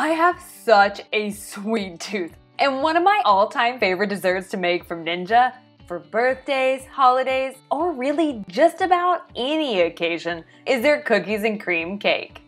I have such a sweet tooth, and one of my all-time favorite desserts to make from Ninja for birthdays, holidays, or really just about any occasion is their cookies and cream cake.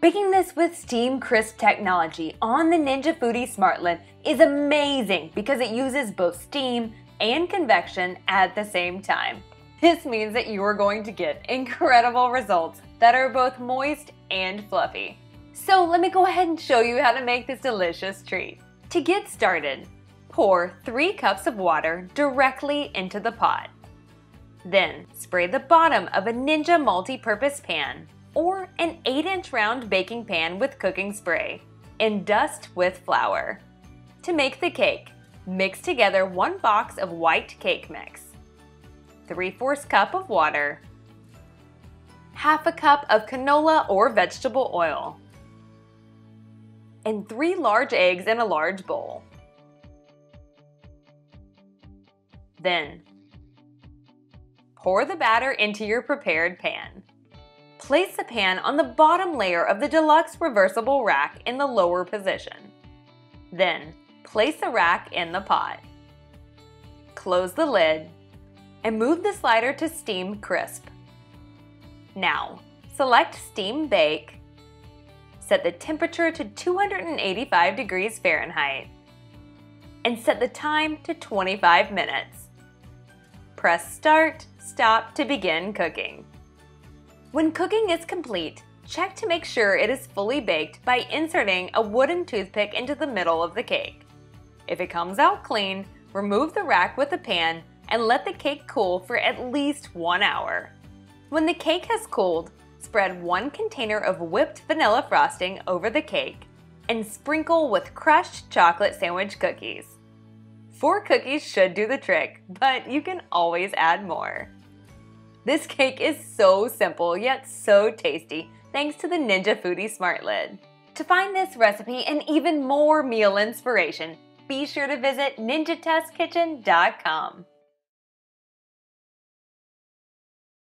Baking this with Steam Crisp technology on the Ninja Foodi SmartLid is amazing because it uses both steam and convection at the same time. This means that you are going to get incredible results that are both moist and fluffy. So let me go ahead and show you how to make this delicious treat. To get started, pour 3 cups of water directly into the pot. Then spray the bottom of a Ninja multi-purpose pan or an 8-inch round baking pan with cooking spray and dust with flour. To make the cake, mix together 1 box of white cake mix, 3/4 cup of water, 1/2 cup of canola or vegetable oil, and 3 large eggs in a large bowl. Then, pour the batter into your prepared pan. Place the pan on the bottom layer of the deluxe reversible rack in the lower position. Then, place the rack in the pot. Close the lid and move the slider to Steam Crisp. Now, select Steam Bake. Set the temperature to 285 degrees Fahrenheit and set the time to 25 minutes. Press Start, Stop to begin cooking. When cooking is complete, check to make sure it is fully baked by inserting a wooden toothpick into the middle of the cake. If it comes out clean, remove the rack with a pan and let the cake cool for at least 1 hour. When the cake has cooled, spread 1 container of whipped vanilla frosting over the cake and sprinkle with crushed chocolate sandwich cookies. 4 cookies should do the trick, but you can always add more. This cake is so simple yet so tasty thanks to the Ninja Foodi SmartLid. To find this recipe and even more meal inspiration, be sure to visit ninjatestkitchen.com.